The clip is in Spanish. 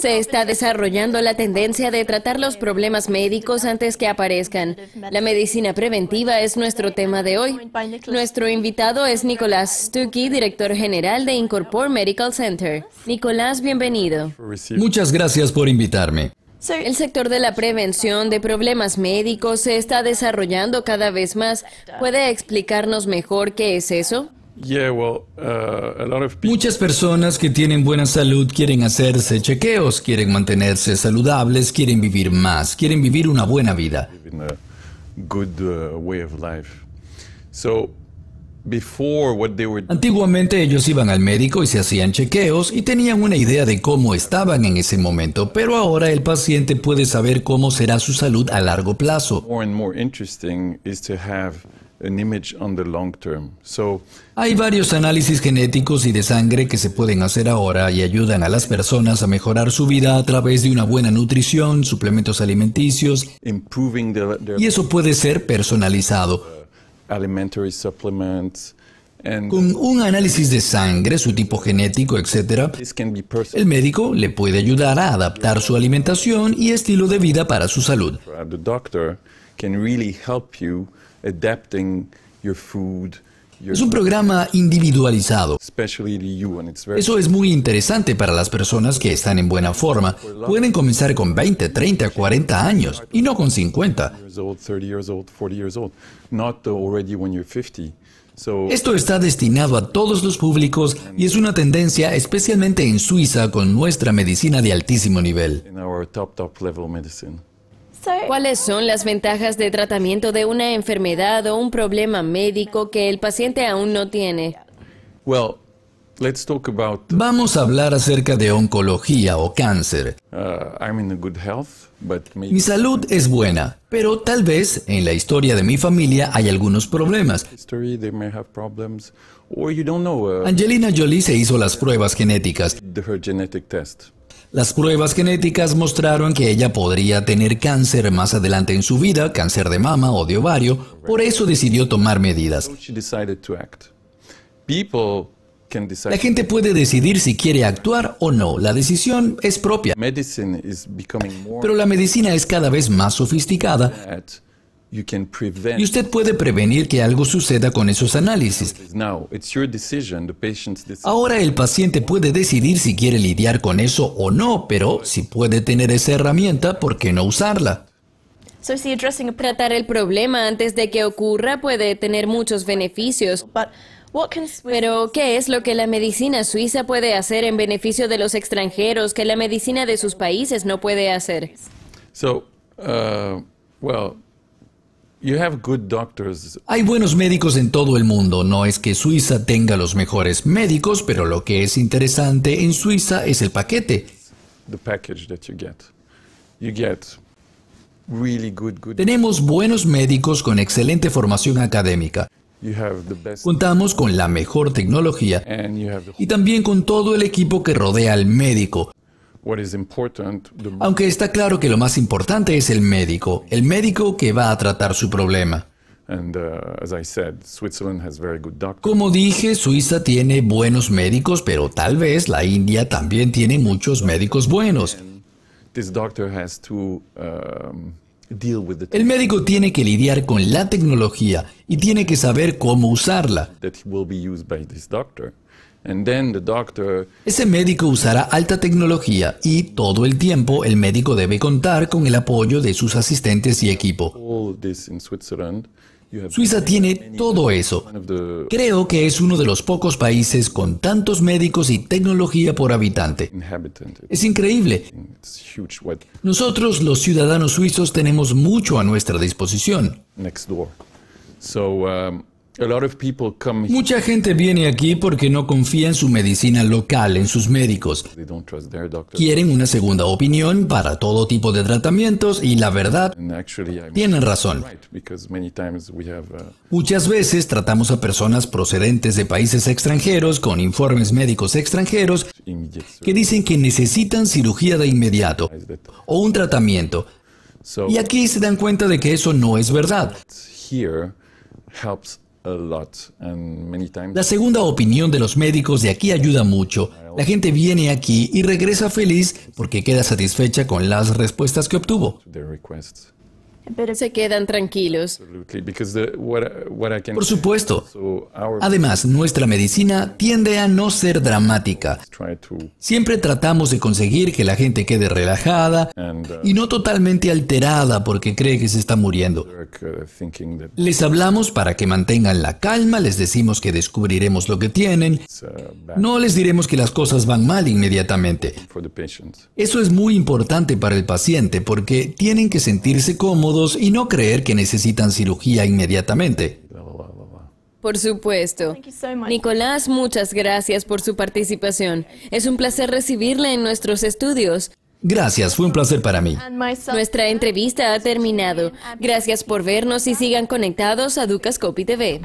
Se está desarrollando la tendencia de tratar los problemas médicos antes que aparezcan. La medicina preventiva es nuestro tema de hoy. Nuestro invitado es Nicolás Stucki, director general de Incorpore Medical Center. Nicolás, bienvenido. Muchas gracias por invitarme. El sector de la prevención de problemas médicos se está desarrollando cada vez más. ¿Puede explicarnos mejor qué es eso? Muchas personas que tienen buena salud quieren hacerse chequeos, quieren mantenerse saludables, quieren vivir más, quieren vivir una buena vida. Antiguamente ellos iban al médico y se hacían chequeos y tenían una idea de cómo estaban en ese momento, pero ahora el paciente puede saber cómo será su salud a largo plazo. Hay varios análisis genéticos y de sangre que se pueden hacer ahora y ayudan a las personas a mejorar su vida a través de una buena nutrición, suplementos alimenticios, y eso puede ser personalizado. Con un análisis de sangre, su tipo genético, etc., el médico le puede ayudar a adaptar su alimentación y estilo de vida para su salud. Es un programa individualizado. Eso es muy interesante para las personas que están en buena forma. Pueden comenzar con 20, 30, 40 años y no con 50. Esto está destinado a todos los públicos y es una tendencia especialmente en Suiza con nuestra medicina de altísimo nivel. ¿Cuáles son las ventajas de tratamiento de una enfermedad o un problema médico que el paciente aún no tiene? Vamos a hablar acerca de oncología o cáncer. Mi salud es buena, pero tal vez en la historia de mi familia hay algunos problemas. Angelina Jolie se hizo las pruebas genéticas. Las pruebas genéticas mostraron que ella podría tener cáncer más adelante en su vida, cáncer de mama o de ovario, por eso decidió tomar medidas. La gente puede decidir si quiere actuar o no, la decisión es propia. Pero la medicina es cada vez más sofisticada y usted puede prevenir que algo suceda con esos análisis. Ahora el paciente puede decidir si quiere lidiar con eso o no, pero si puede tener esa herramienta, ¿por qué no usarla? Tratar el problema antes de que ocurra puede tener muchos beneficios. Pero, ¿qué es lo que la medicina suiza puede hacer en beneficio de los extranjeros que la medicina de sus países no puede hacer? Hay buenos médicos en todo el mundo. No es que Suiza tenga los mejores médicos, pero lo que es interesante en Suiza es el paquete. Tenemos buenos médicos con excelente formación académica. Contamos con la mejor tecnología y también con todo el equipo que rodea al médico. Aunque está claro que lo más importante es el médico que va a tratar su problema. Como dije, Suiza tiene buenos médicos, pero tal vez la India también tiene muchos médicos buenos. El médico tiene que lidiar con la tecnología y tiene que saber cómo usarla. Ese médico usará alta tecnología y todo el tiempo el médico debe contar con el apoyo de sus asistentes y equipo. Suiza tiene todo eso. Creo que es uno de los pocos países con tantos médicos y tecnología por habitante. Es increíble. Nosotros, los ciudadanos suizos, tenemos mucho a nuestra disposición. Mucha gente viene aquí porque no confía en su medicina local, en sus médicos. Quieren una segunda opinión para todo tipo de tratamientos y la verdad, tienen razón. Muchas veces tratamos a personas procedentes de países extranjeros con informes médicos extranjeros que dicen que necesitan cirugía de inmediato o un tratamiento. Y aquí se dan cuenta de que eso no es verdad. La segunda opinión de los médicos de aquí ayuda mucho. La gente viene aquí y regresa feliz porque queda satisfecha con las respuestas que obtuvo. Pero se quedan tranquilos. Por supuesto. Además, nuestra medicina tiende a no ser dramática. Siempre tratamos de conseguir que la gente quede relajada y no totalmente alterada porque cree que se está muriendo. Les hablamos para que mantengan la calma, les decimos que descubriremos lo que tienen. No les diremos que las cosas van mal inmediatamente. Eso es muy importante para el paciente porque tienen que sentirse cómodos y no creer que necesitan cirugía inmediatamente. Por supuesto. Nicolás, muchas gracias por su participación. Es un placer recibirla en nuestros estudios. Gracias, fue un placer para mí. Nuestra entrevista ha terminado. Gracias por vernos y sigan conectados a Dukascopy TV.